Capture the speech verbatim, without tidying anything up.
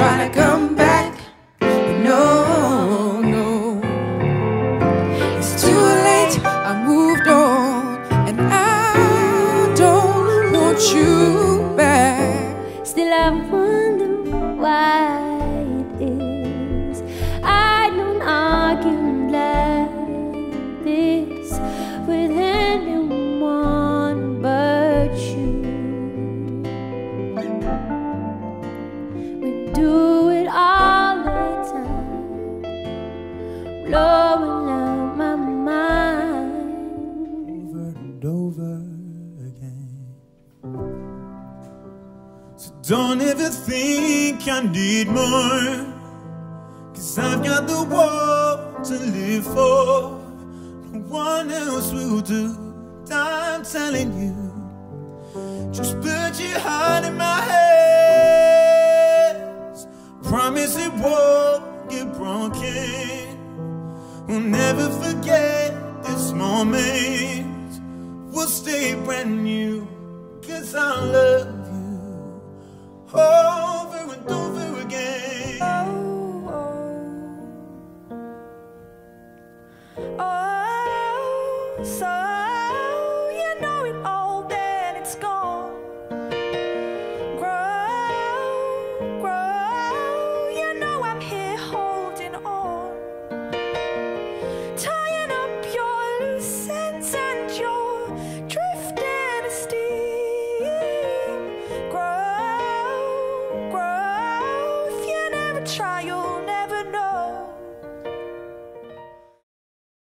try to come back, but no, no. It's too late, I moved on, and I don't want you back. Still I wonder why it is I don't argue like this with anyone but you. Do it all the time, blowing out my mind over and over again. So don't ever think I need more, 'cause I've got the world to live for. No one else will do, I'm telling you. Just put your heart in my head, promise it won't get broken. We'll never forget this moment, we'll stay brand new, 'cause I love you over and over again. Oh, oh, oh, so try